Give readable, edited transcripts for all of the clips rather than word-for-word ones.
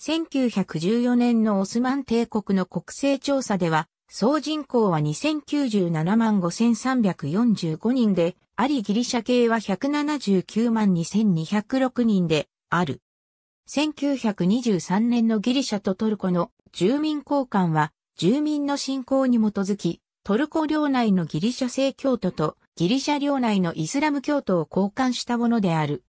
1914年のオスマン帝国の国勢調査では、総人口は20975345人で、ありギリシャ系は1792206人である。1923年のギリシャとトルコの住民交換は、住民の信仰に基づき、トルコ領内のギリシャ正教徒とギリシャ領内のイスラム教徒を交換したものである。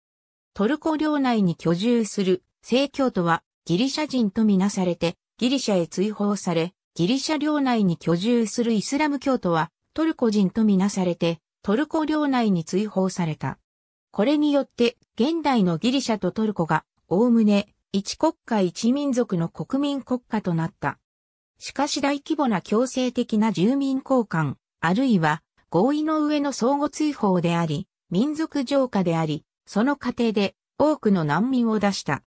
トルコ領内に居住する正教徒はギリシャ人とみなされてギリシャへ追放され、ギリシャ領内に居住するイスラム教徒はトルコ人とみなされてトルコ領内に追放された。これによって現代のギリシャとトルコがおおむね一国家一民族の国民国家となった。しかし大規模な強制的な住民交換、あるいは合意の上の相互追放であり、民族浄化であり、その過程で多くの難民を出した。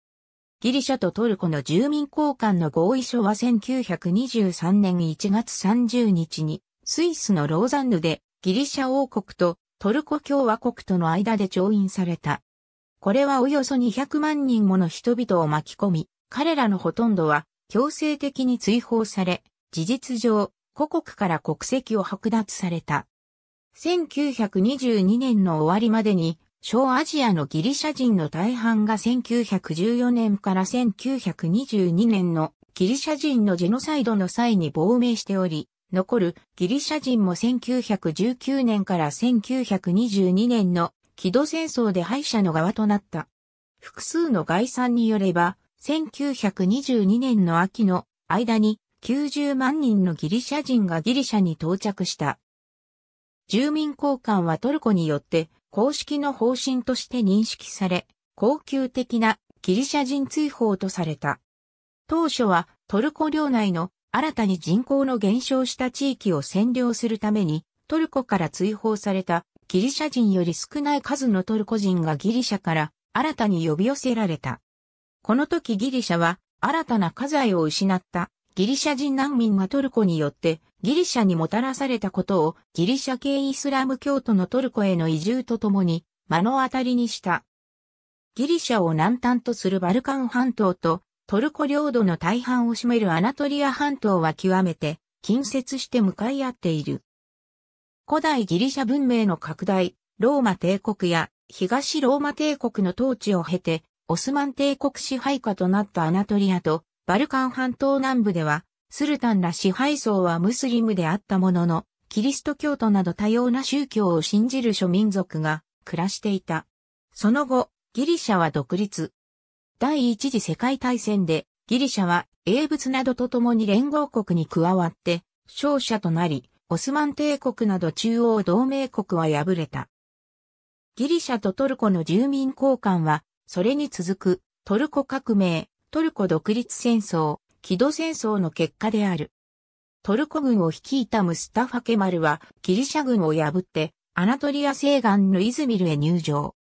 ギリシャとトルコの住民交換の合意書は1923年1月30日にスイスのローザンヌでギリシャ王国とトルコ共和国との間で調印された。これはおよそ200万人もの人々を巻き込み、彼らのほとんどは強制的に追放され、事実上、故国から国籍を剥奪された。1922年の終わりまでに、小アジアのギリシャ人の大半が1914年から1922年のギリシャ人のジェノサイドの際に亡命しており、残るギリシャ人も1919年から1922年の木戸戦争で敗者の側となった。複数の概算によれば、1922年の秋の間に90万人のギリシャ人がギリシャに到着した。住民交換はトルコによって公式の方針として認識され、恒久的なギリシャ人追放とされた。当初はトルコ領内の新たに人口の減少した地域を占領するためにトルコから追放されたギリシャ人より少ない数のトルコ人がギリシャから新たに呼び寄せられた。この時ギリシャは新たな家財を失ったギリシャ人難民がトルコによってギリシャにもたらされたことをギリシャ系イスラム教徒のトルコへの移住とともに目の当たりにした。ギリシャを南端とするバルカン半島とトルコ領土の大半を占めるアナトリア半島は極めて近接して向かい合っている。古代ギリシャ文明の拡大、ローマ帝国や東ローマ帝国の統治を経てオスマン帝国支配下となったアナトリアとバルカン半島南部では、スルタンら支配層はムスリムであったものの、キリスト教徒など多様な宗教を信じる諸民族が暮らしていた。その後、ギリシャは独立。第一次世界大戦で、ギリシャは英仏などと共に連合国に加わって、勝者となり、オスマン帝国など中央同盟国は敗れた。ギリシャとトルコの住民交換は、それに続くトルコ革命、トルコ独立戦争、木戸戦争の結果である。トルコ軍を率いたムスタファ・ケマルはギリシャ軍を破ってアナトリア西岸のイズミルへ入城。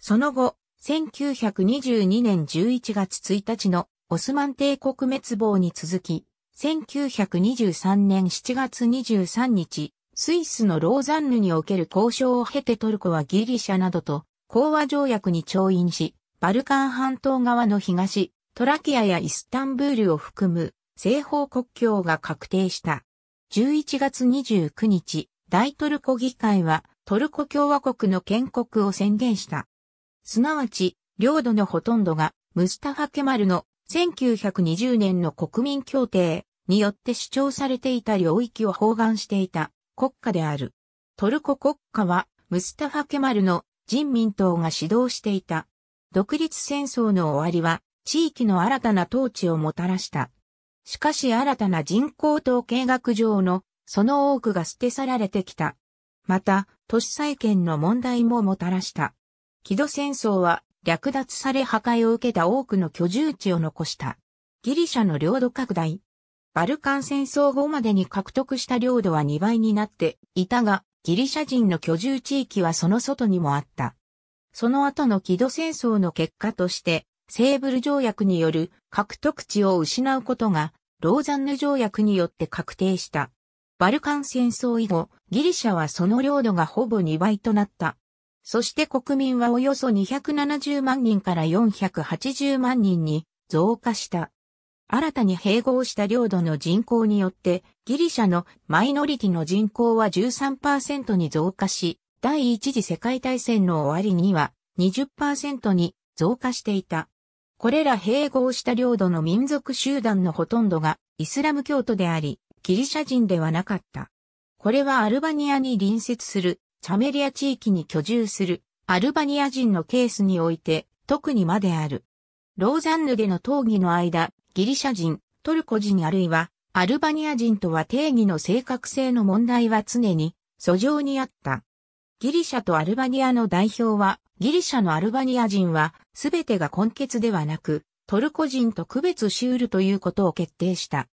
その後、1922年11月1日のオスマン帝国滅亡に続き、1923年7月23日、スイスのローザンヌにおける交渉を経てトルコはギリシャなどと講和条約に調印し、バルカン半島側の東、トラキアやイスタンブールを含む西方国境が確定した。11月29日、大トルコ議会はトルコ共和国の建国を宣言した。すなわち、領土のほとんどがムスタファ・ケマルの1920年の国民協定によって主張されていた領域を包含していた国家である。トルコ国家はムスタファ・ケマルの人民党が指導していた。独立戦争の終わりは、地域の新たな統治をもたらした。しかし新たな人口統計学上のその多くが捨て去られてきた。また、都市再建の問題ももたらした。木戸戦争は略奪され破壊を受けた多くの居住地を残した。ギリシャの領土拡大。バルカン戦争後までに獲得した領土は2倍になっていたが、ギリシャ人の居住地域はその外にもあった。その後の木戸戦争の結果として、セーブル条約による獲得地を失うことがローザンヌ条約によって確定した。バルカン戦争以後、ギリシャはその領土がほぼ2倍となった。そして国民はおよそ270万人から480万人に増加した。新たに併合した領土の人口によって、ギリシャのマイノリティの人口は 13% に増加し、第一次世界大戦の終わりには 20% に増加していた。これら併合した領土の民族集団のほとんどがイスラム教徒であり、ギリシャ人ではなかった。これはアルバニアに隣接するチャメリア地域に居住するアルバニア人のケースにおいて特にまである。ローザンヌでの討議の間、ギリシャ人、トルコ人あるいはアルバニア人とは定義の正確性の問題は常に俎上にあった。ギリシャとアルバニアの代表は、ギリシャのアルバニア人はすべてが混血ではなく、トルコ人と区別し得るということを決定した。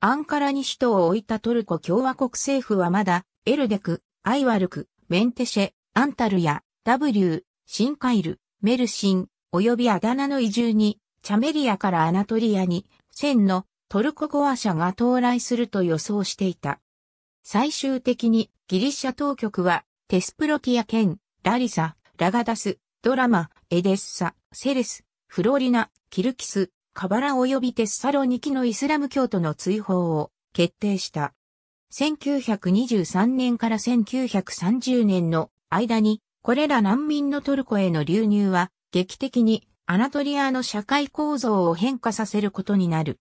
アンカラに首都を置いたトルコ共和国政府はまだ、エルデク、アイワルク、メンテシェ、アンタルヤ、W、シンカイル、メルシン、及びアダナの移住に、チャメリアからアナトリアに、1000のトルコ語話者が到来すると予想していた。最終的にギリシャ当局は、テスプロティア県、ラリサ、ラガダス、ドラマ、エデッサ、セレス、フロリナ、キルキス、カバラ及びテッサロニキのイスラム教徒の追放を決定した。1923年から1930年の間に、これら難民のトルコへの流入は、劇的にアナトリアの社会構造を変化させることになる。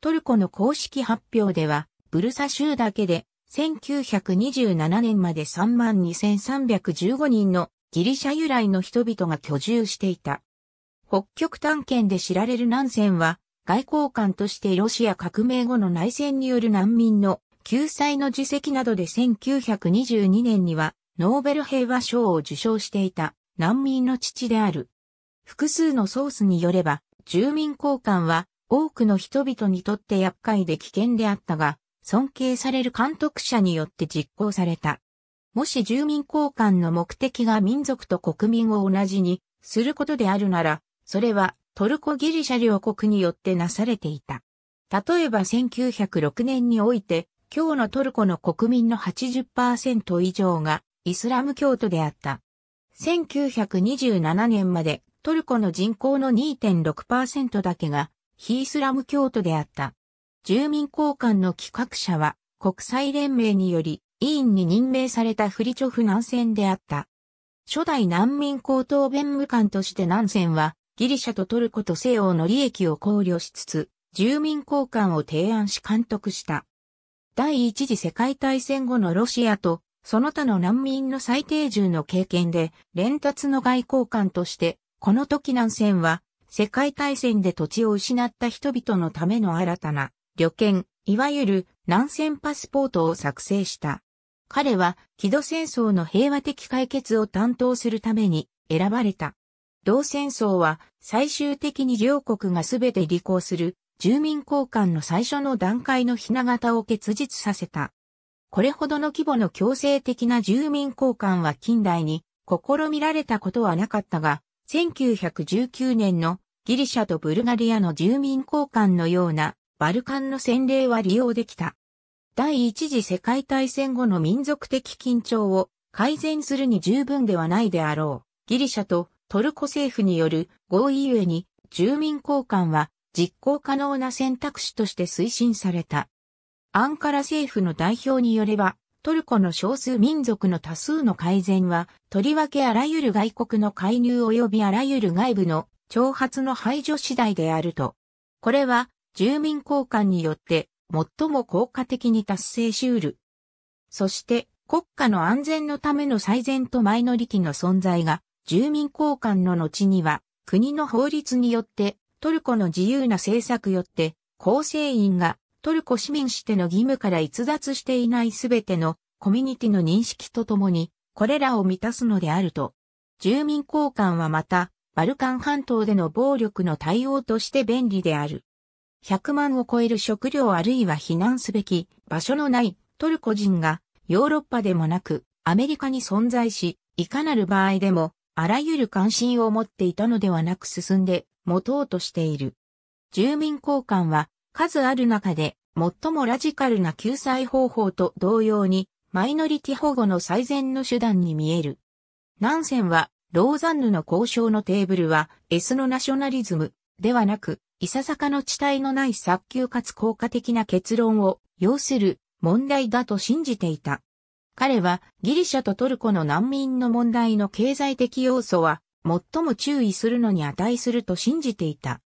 トルコの公式発表では、ブルサ州だけで1927年まで 32,315 人のギリシャ由来の人々が居住していた。北極探検で知られるナンセンは、外交官としてロシア革命後の内戦による難民の救済の事績などで1922年にはノーベル平和賞を受賞していた難民の父である。複数のソースによれば、住民交換は多くの人々にとって厄介で危険であったが、尊敬される監督者によって実行された。もし住民交換の目的が民族と国民を同じにすることであるなら、それはトルコ・ギリシャ両国によってなされていた。例えば1906年において、今日のトルコの国民の 80% 以上がイスラム教徒であった。1927年までトルコの人口の 2.6% だけが非イスラム教徒であった。住民交換の企画者は国際連盟により委員に任命されたフリチョフ・ナンセンであった。初代難民高等弁務官としてナンセンはギリシャとトルコと西欧の利益を考慮しつつ住民交換を提案し監督した。第一次世界大戦後のロシアとその他の難民の再定住の経験で連達の外交官としてこの時ナンセンは世界大戦で土地を失った人々のための新たな旅券、いわゆるナンセンパスポートを作成した。彼は木戸戦争の平和的解決を担当するために選ばれた。同戦争は最終的に両国がすべて履行する住民交換の最初の段階の雛形を結実させた。これほどの規模の強制的な住民交換は近代に試みられたことはなかったが、1919年のギリシャとブルガリアの住民交換のようなバルカンの先例は利用できた。第一次世界大戦後の民族的緊張を改善するに十分ではないであろう。ギリシャとトルコ政府による合意ゆえに住民交換は実行可能な選択肢として推進された。アンカラ政府の代表によれば、トルコの少数民族の多数の改善は、とりわけあらゆる外国の介入及びあらゆる外部の挑発の排除次第であると。これは、住民交換によって、最も効果的に達成し得る。そして、国家の安全のための最善とマイノリティの存在が、住民交換の後には、国の法律によって、トルコの自由な政策よって、構成員が、トルコ市民しての義務から逸脱していないすべてのコミュニティの認識とともに、これらを満たすのであると。住民交換はまた、バルカン半島での暴力の対応として便利である。100万を超える食料あるいは避難すべき場所のないトルコ人がヨーロッパでもなくアメリカに存在し、いかなる場合でもあらゆる関心を持っていたのではなく進んで持とうとしている。住民交換は、数ある中で最もラジカルな救済方法と同様にマイノリティ保護の最善の手段に見える。ナンセンはローザンヌの交渉のテーブルはエスノナショナリズムではなくいささかの遅滞のない早急かつ効果的な結論を要する問題だと信じていた。彼はギリシャとトルコの難民の問題の経済的要素は最も注意するのに値すると信じていた。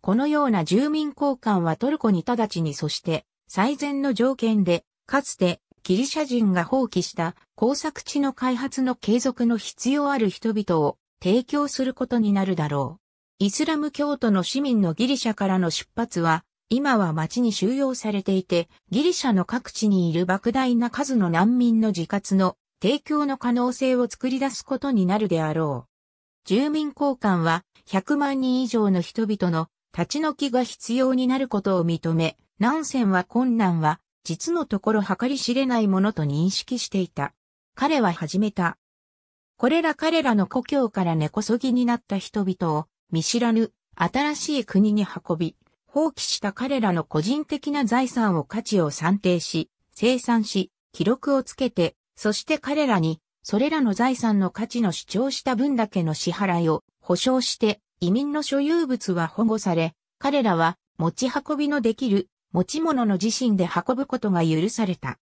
このような住民交換はトルコに直ちにそして最善の条件でかつてギリシャ人が放棄した耕作地の開発の継続の必要ある人々を提供することになるだろう。イスラム教徒の市民のギリシャからの出発は今は町に収容されていてギリシャの各地にいる莫大な数の難民の自活の提供の可能性を作り出すことになるであろう。住民交換は100万人以上の人々の立ち退きが必要になることを認め、ナンセンは困難は実のところ計り知れないものと認識していた。彼は始めた。彼らの故郷から根こそぎになった人々を見知らぬ新しい国に運び、放棄した彼らの個人的な財産を価値を算定し、清算し、記録をつけて、そして彼らにそれらの財産の価値の主張した分だけの支払いを保証して、移民の所有物は保護され、彼らは持ち運びのできる持ち物の自身で運ぶことが許された。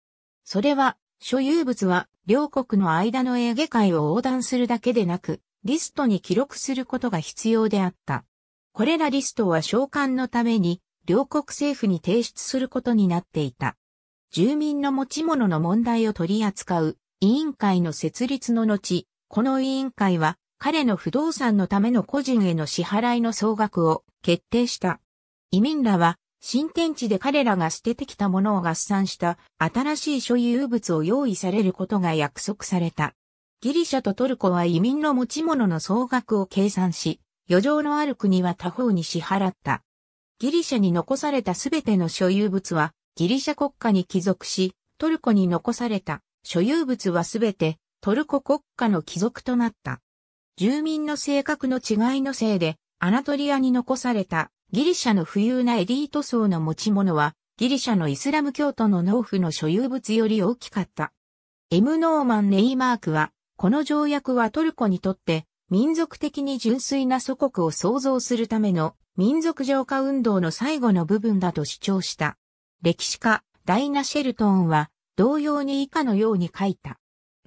それは、所有物は両国の間のエーゲ海を横断するだけでなく、リストに記録することが必要であった。これらリストは償還のために、両国政府に提出することになっていた。住民の持ち物の問題を取り扱う委員会の設立の後、この委員会は、彼の不動産のための個人への支払いの総額を決定した。移民らは、新天地で彼らが捨ててきたものを合算した新しい所有物を用意されることが約束された。ギリシャとトルコは移民の持ち物の総額を計算し、余剰のある国は他方に支払った。ギリシャに残されたすべての所有物はギリシャ国家に帰属し、トルコに残された所有物はすべてトルコ国家の帰属となった。住民の性格の違いのせいで、アナトリアに残されたギリシャの富裕なエリート層の持ち物は、ギリシャのイスラム教徒の農夫の所有物より大きかった。M・ノーマン・ネイマークは、この条約はトルコにとって、民族的に純粋な祖国を創造するための民族浄化運動の最後の部分だと主張した。歴史家、ダイナ・シェルトンは、同様に以下のように書いた。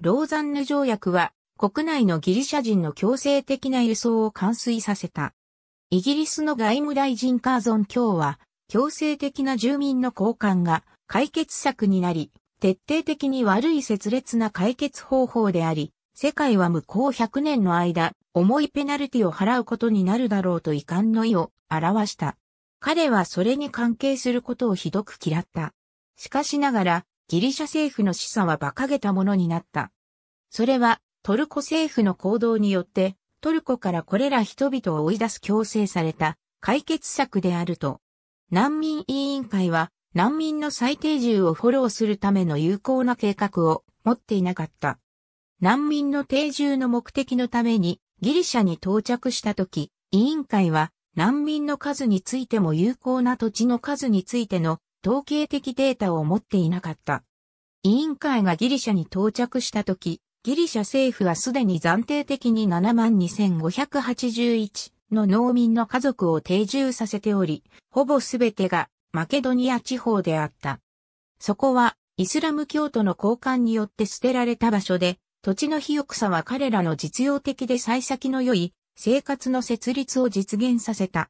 ローザンヌ条約は、国内のギリシャ人の強制的な輸送を完遂させた。イギリスの外務大臣カーゾン卿は、強制的な住民の交換が解決策になり、徹底的に悪い拙劣な解決方法であり、世界は向こう100年の間、重いペナルティを払うことになるだろうと遺憾の意を表した。彼はそれに関係することをひどく嫌った。しかしながら、ギリシャ政府の示唆は馬鹿げたものになった。それは、トルコ政府の行動によって、トルコからこれら人々を追い出す強制された解決策であると。難民委員会は難民の最低重をフォローするための有効な計画を持っていなかった。難民の定住の目的のためにギリシャに到着したとき、委員会は難民の数についても有効な土地の数についての統計的データを持っていなかった。委員会がギリシャに到着したとき、ギリシャ政府はすでに暫定的に 72,581 の農民の家族を定住させており、ほぼすべてがマケドニア地方であった。そこはイスラム教徒の交換によって捨てられた場所で、土地の肥沃さは彼らの実用的で幸先の良い生活の設立を実現させた。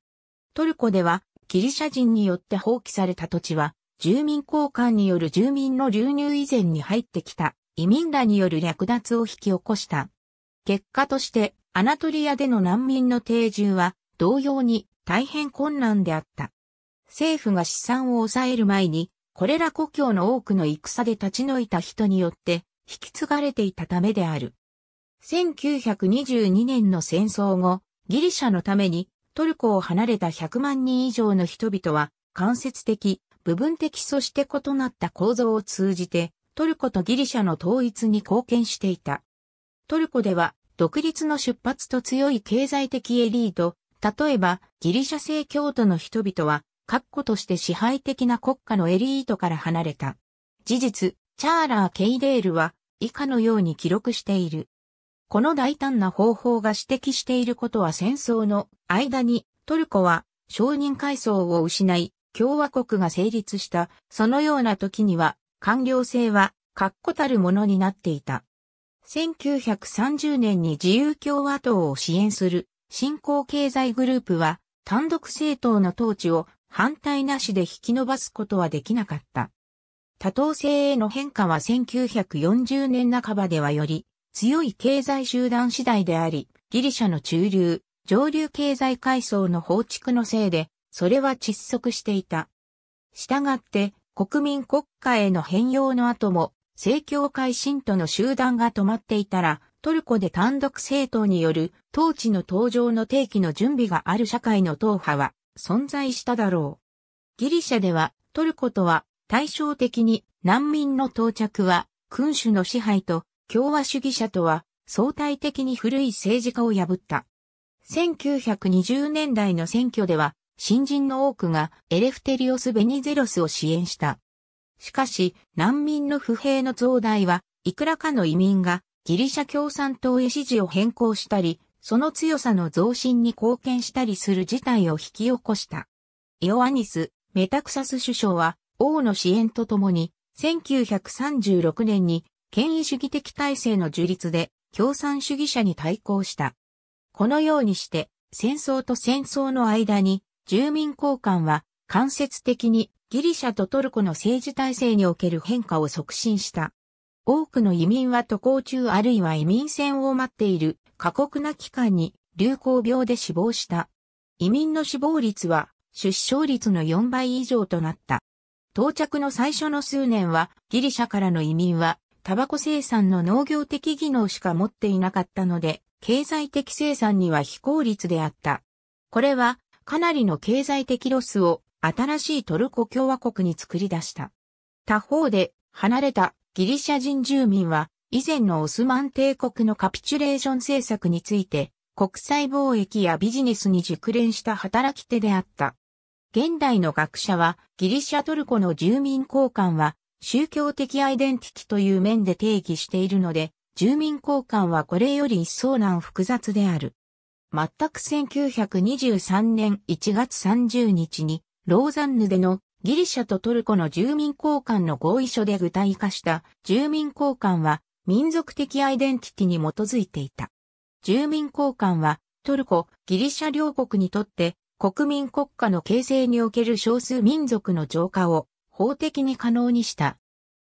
トルコではギリシャ人によって放棄された土地は、住民交換による住民の流入以前に入ってきた。移民らによる略奪を引き起こした。結果として、アナトリアでの難民の定住は、同様に大変困難であった。政府が資産を抑える前に、これら故郷の多くの戦で立ち退いた人によって、引き継がれていたためである。1922年の戦争後、ギリシャのために、トルコを離れた100万人以上の人々は、間接的、部分的そして異なった構造を通じて、トルコとギリシャの統一に貢献していた。トルコでは独立の出発と強い経済的エリート、例えばギリシャ正教徒の人々は、確固として支配的な国家のエリートから離れた。事実、チャーラー・ケイデールは以下のように記録している。この大胆な方法が指摘していることは戦争の間にトルコは承認階層を失い、共和国が成立した、そのような時には、官僚制は、確固たるものになっていた。1930年に自由共和党を支援する、新興経済グループは、単独政党の統治を反対なしで引き伸ばすことはできなかった。多党制への変化は1940年半ばではより、強い経済集団次第であり、ギリシャの中流、上流経済階層の放逐のせいで、それは窒息していた。したがって、国民国家への変容の後も、政教会信徒の集団が止まっていたら、トルコで単独政党による統治の登場の定期の準備がある社会の党派は存在しただろう。ギリシャではトルコとは対照的に難民の到着は君主の支配と共和主義者とは相対的に古い政治家を破った。1920年代の選挙では新人の多くがエレフテリオス・ベニゼロスを支援した。しかし、難民の不平の増大はいくらかの移民がギリシャ共産党へ支持を変更したり、その強さの増進に貢献したりする事態を引き起こした。イオアニス・メタクサス首相は王の支援とともに、1936年に権威主義的体制の樹立で共産主義者に対抗した。このようにして、戦争と戦争の間に住民交換は間接的にギリシャとトルコの政治体制における変化を促進した。多くの移民は渡航中あるいは移民船を待っている過酷な期間に流行病で死亡した。移民の死亡率は出生率の4倍以上となった。到着の最初の数年はギリシャからの移民はタバコ生産の農業的技能しか持っていなかったので経済的生産には非効率であった。これはかなりの経済的ロスを新しいトルコ共和国に作り出した。他方で離れたギリシャ人住民は以前のオスマン帝国のカピチュレーション政策について国際貿易やビジネスに熟練した働き手であった。現代の学者はギリシャトルコの住民交換は宗教的アイデンティティという面で定義しているので住民交換はこれより一層難複雑である。全く1923年1月30日にローザンヌでのギリシャとトルコの住民交換の合意書で具体化した住民交換は民族的アイデンティティに基づいていた。住民交換はトルコ、ギリシャ両国にとって国民国家の形成における少数民族の浄化を法的に可能にした。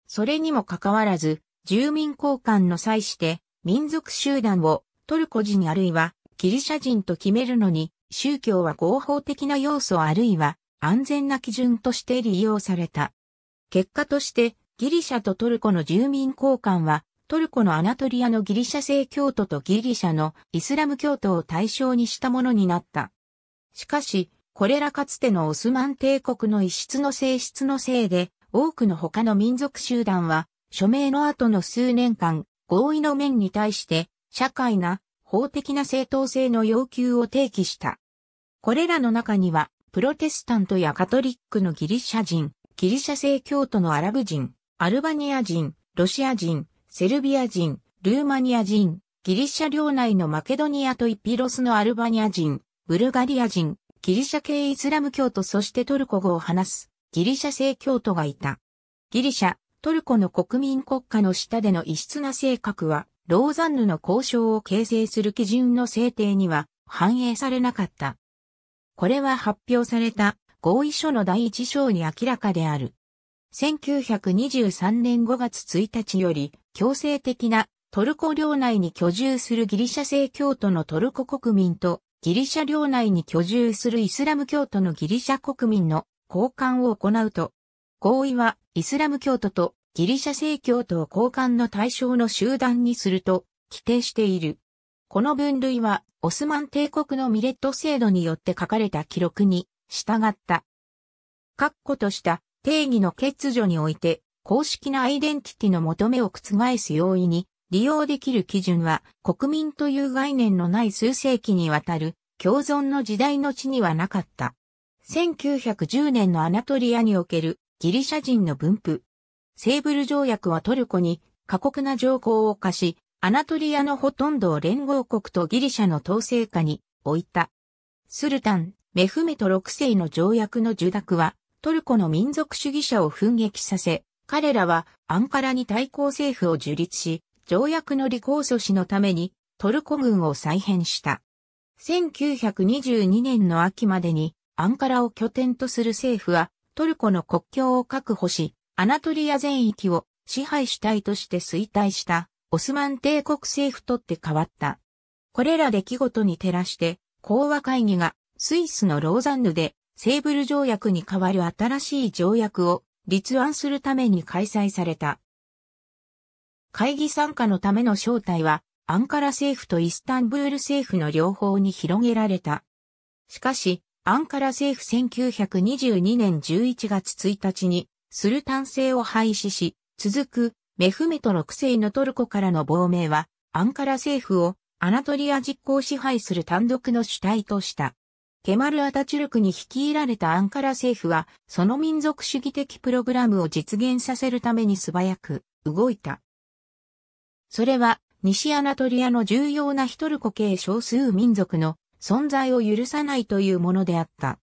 それにもかかわらず住民交換の際して民族集団をトルコ人あるいはギリシャ人と決めるのに宗教は合法的な要素あるいは安全な基準として利用された。結果として、ギリシャとトルコの住民交換は、トルコのアナトリアのギリシャ正教徒とギリシャのイスラム教徒を対象にしたものになった。しかし、これらかつてのオスマン帝国の異質の性質のせいで、多くの他の民族集団は、署名の後の数年間、合意の面に対して、社会な法的な正当性の要求を提起した。これらの中には、プロテスタントやカトリックのギリシャ人、ギリシャ正教徒のアラブ人、アルバニア人、ロシア人、セルビア人、ルーマニア人、ギリシャ領内のマケドニアとイピロスのアルバニア人、ブルガリア人、ギリシャ系イスラム教徒そしてトルコ語を話すギリシャ正教徒がいた。ギリシャ、トルコの国民国家の下での異質な性格は、ローザンヌの交渉を形成する基準の制定には反映されなかった。これは発表された合意書の第一章に明らかである。1923年5月1日より強制的なトルコ領内に居住するギリシャ正教徒のトルコ国民とギリシャ領内に居住するイスラム教徒のギリシャ国民の交換を行うと、合意はイスラム教徒とギリシャ正教徒を交換の対象の集団にすると規定している。この分類はオスマン帝国のミレット制度によって書かれた記録に従った。確固とした定義の欠如において公式なアイデンティティの求めを覆す容易に利用できる基準は国民という概念のない数世紀にわたる共存の時代の地にはなかった。1910年のアナトリアにおけるギリシャ人の分布。セーブル条約はトルコに過酷な条項を課し、アナトリアのほとんどを連合国とギリシャの統制下に置いた。スルタン、メフメト6世の条約の受諾は、トルコの民族主義者を奮撃させ、彼らはアンカラに対抗政府を樹立し、条約の履行阻止のためにトルコ軍を再編した。1922年の秋までにアンカラを拠点とする政府は、トルコの国境を確保し、アナトリア全域を支配主体として衰退したオスマン帝国政府とって変わった。これら出来事に照らして、講和会議がスイスのローザンヌでセーブル条約に代わる新しい条約を立案するために開催された。会議参加のための招待はアンカラ政府とイスタンブール政府の両方に広げられた。しかし、アンカラ政府1922年11月1日にスルタン制を廃止し、続くメフメト6世のトルコからの亡命はアンカラ政府をアナトリア実効支配する単独の主体とした。ケマル・アタチュルクに率いられたアンカラ政府は、その民族主義的プログラムを実現させるために素早く動いた。それは、西アナトリアの重要な非トルコ系少数民族の存在を許さないというものであった。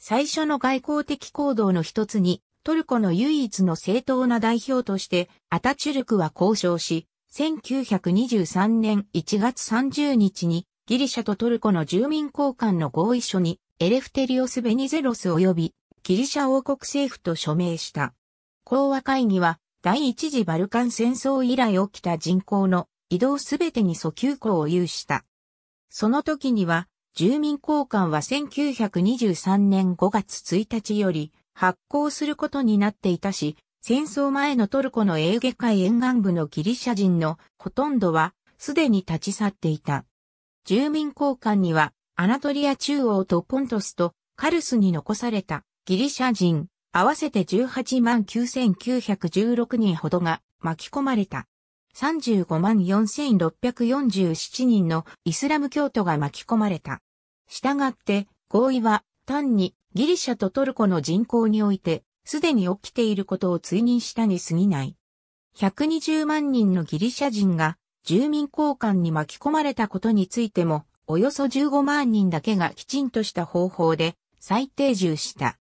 最初の外交的行動の一つに、トルコの唯一の正当な代表として、アタチュルクは交渉し、1923年1月30日に、ギリシャとトルコの住民交換の合意書にエレフテリオス・ベニゼロス及びギリシャ王国政府と署名した。講和会議は第一次バルカン戦争以来起きた人口の移動すべてに訴求項を有した。その時には住民交換は1923年5月1日より発行することになっていたし、戦争前のトルコのエーゲ海沿岸部のギリシャ人のほとんどはすでに立ち去っていた。住民交換には、アナトリア中央とポントスとカルスに残されたギリシャ人、合わせて189,916人ほどが巻き込まれた。354,647 人のイスラム教徒が巻き込まれた。したがって、合意は単にギリシャとトルコの人口において、すでに起きていることを追認したに過ぎない。120万人のギリシャ人が、住民交換に巻き込まれたことについても、およそ15万人だけがきちんとした方法で再定住した。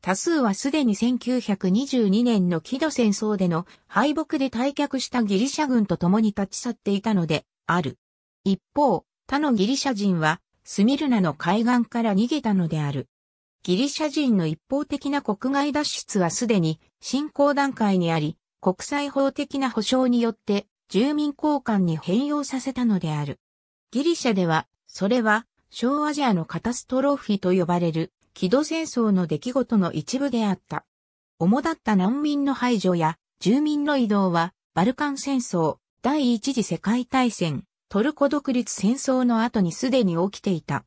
多数はすでに1922年のキド戦争での敗北で退却したギリシャ軍と共に立ち去っていたので、ある。一方、他のギリシャ人はスミルナの海岸から逃げたのである。ギリシャ人の一方的な国外脱出はすでに進行段階にあり、国際法的な保障によって、住民交換に変容させたのである。ギリシャでは、それは、小アジアのカタストロフィと呼ばれる、キド戦争の出来事の一部であった。主だった難民の排除や、住民の移動は、バルカン戦争、第一次世界大戦、トルコ独立戦争の後にすでに起きていた。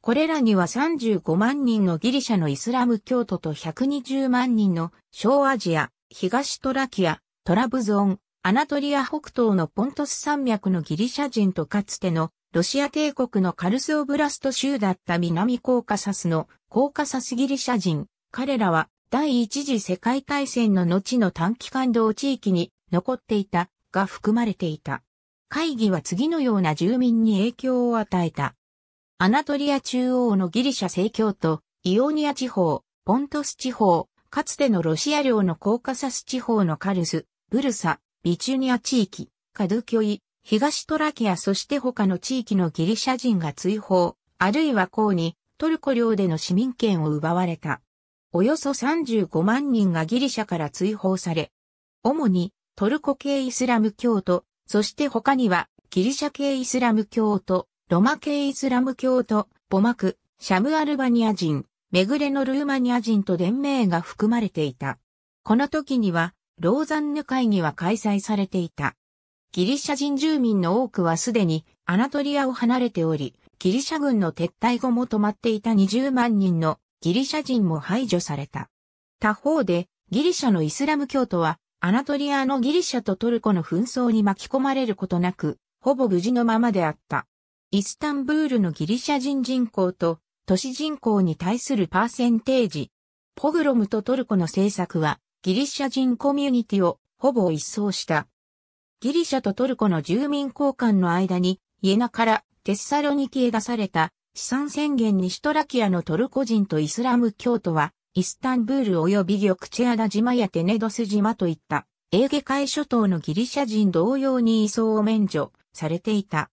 これらには35万人のギリシャのイスラム教徒と120万人の小アジア、東トラキア、トラブゾン、アナトリア北東のポントス山脈のギリシャ人とかつてのロシア帝国のカルスオブラスト州だった南コーカサスのコーカサスギリシャ人、彼らは第一次世界大戦の後の短期間同地域に残っていたが含まれていた。会議は次のような住民に影響を与えた。アナトリア中央のギリシャ正教徒、イオニア地方、ポントス地方、かつてのロシア領のコーカサス地方のカルス、ブルサ、ビチュニア地域、カドゥキョイ、東トラキアそして他の地域のギリシャ人が追放、あるいは抗議にトルコ領での市民権を奪われた。およそ35万人がギリシャから追放され、主にトルコ系イスラム教徒、そして他にはギリシャ系イスラム教徒、ロマ系イスラム教徒、ポマク、シャムアルバニア人、メグレのルーマニア人と連名が含まれていた。この時には、ローザンヌ会議は開催されていた。ギリシャ人住民の多くはすでにアナトリアを離れており、ギリシャ軍の撤退後も止まっていた20万人のギリシャ人も排除された。他方で、ギリシャのイスラム教徒は、アナトリアのギリシャとトルコの紛争に巻き込まれることなく、ほぼ無事のままであった。イスタンブールのギリシャ人人口と都市人口に対するパーセンテージ、ポグロムとトルコの政策は、ギリシャ人コミュニティをほぼ一掃した。ギリシャとトルコの住民交換の間にイエナからテッサロニキへ出された産宣言にシュトラキアのトルコ人とイスラム教徒は、イスタンブール及びギョクチェアダ島やテネドス島といった、エーゲ海諸島のギリシャ人同様に移送を免除されていた。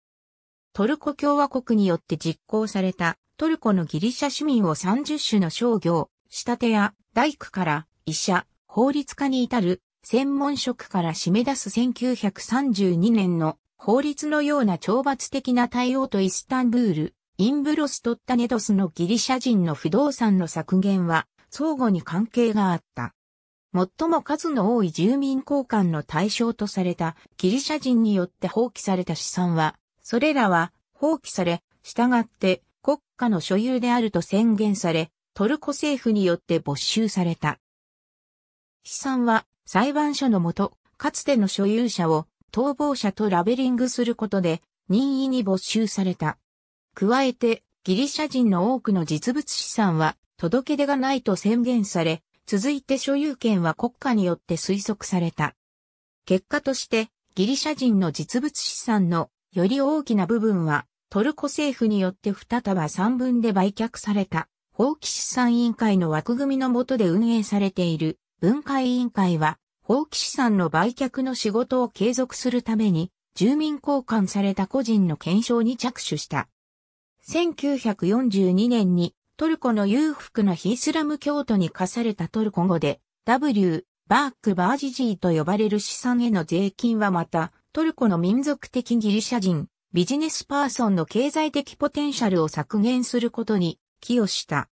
トルコ共和国によって実行された、トルコのギリシャ市民を30種の商業、仕立てや大工から医者、法律家に至る、専門職から締め出す1932年の法律のような懲罰的な対応とイスタンブール、インブロスとタネドスのギリシャ人の不動産の削減は相互に関係があった。最も数の多い住民交換の対象とされたギリシャ人によって放棄された資産は、それらは放棄され、従って国家の所有であると宣言され、トルコ政府によって没収された。資産は裁判所のもと、かつての所有者を逃亡者とラベリングすることで任意に没収された。加えて、ギリシャ人の多くの実物資産は届け出がないと宣言され、続いて所有権は国家によって推測された。結果として、ギリシャ人の実物資産のより大きな部分は、トルコ政府によって2束3分で売却された、法規資産委員会の枠組みの下で運営されている、分解委員会は、法規資産の売却の仕事を継続するために、住民交換された個人の検証に着手した。1942年にトルコの裕福な非イスラム教徒に課されたトルコ語で W、バークバージジーと呼ばれる資産への税金はまたトルコの民族的ギリシャ人、ビジネスパーソンの経済的ポテンシャルを削減することに寄与した。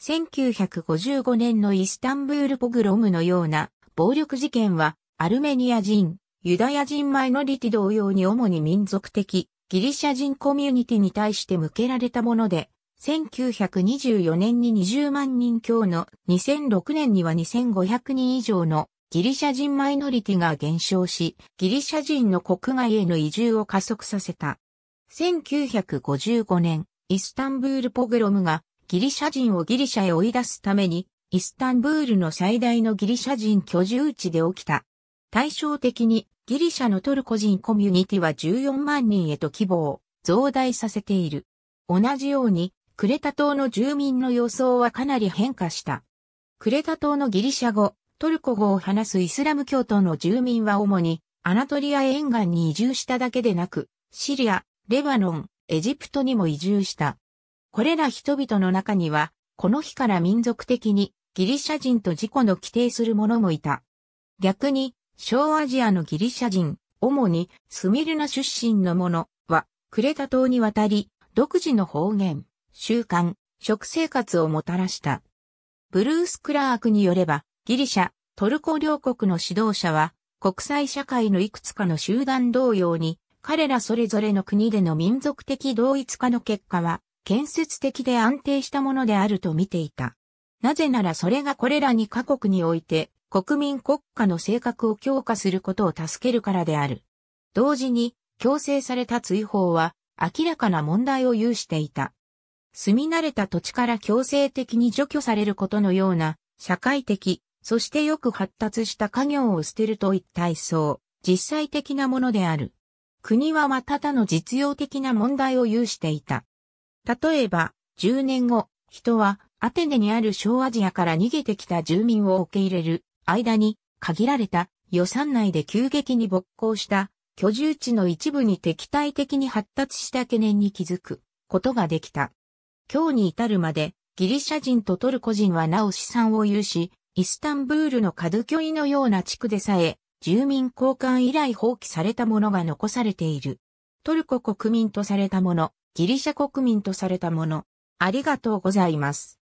1955年のイスタンブールポグロムのような暴力事件はアルメニア人、ユダヤ人マイノリティ同様に主に民族的、ギリシャ人コミュニティに対して向けられたもので、1924年に20万人強の2006年には2500人以上のギリシャ人マイノリティが減少し、ギリシャ人の国外への移住を加速させた。1955年、イスタンブールポグロムがギリシャ人をギリシャへ追い出すために、イスタンブールの最大のギリシャ人居住地で起きた。対照的に、ギリシャのトルコ人コミュニティは14万人へと規模を増大させている。同じように、クレタ島の住民の様相はかなり変化した。クレタ島のギリシャ語、トルコ語を話すイスラム教徒の住民は主にアナトリア沿岸に移住しただけでなく、シリア、レバノン、エジプトにも移住した。これら人々の中には、この日から民族的にギリシャ人と自己の規定する者もいた。逆に、小アジアのギリシャ人、主にスミルナ出身の者は、クレタ島に渡り、独自の方言、習慣、食生活をもたらした。ブルース・クラークによれば、ギリシャ、トルコ両国の指導者は、国際社会のいくつかの集団同様に、彼らそれぞれの国での民族的同一化の結果は、建設的で安定したものであると見ていた。なぜならそれがこれら2カ国において、国民国家の性格を強化することを助けるからである。同時に、強制された追放は明らかな問題を有していた。住み慣れた土地から強制的に除去されることのような、社会的、そしてよく発達した家業を捨てるといった一層、実際的なものである。国はまた他の実用的な問題を有していた。例えば、10年後、人はアテネにある小アジアから逃げてきた住民を受け入れる。間に限られた予算内で急激に勃興した居住地の一部に敵対的に発達した懸念に気づくことができた。今日に至るまでギリシャ人とトルコ人はなお資産を有し、イスタンブールのカドキョイのような地区でさえ住民交換以来放棄されたものが残されている。トルコ国民とされたもの、ギリシャ国民とされたもの。ありがとうございます。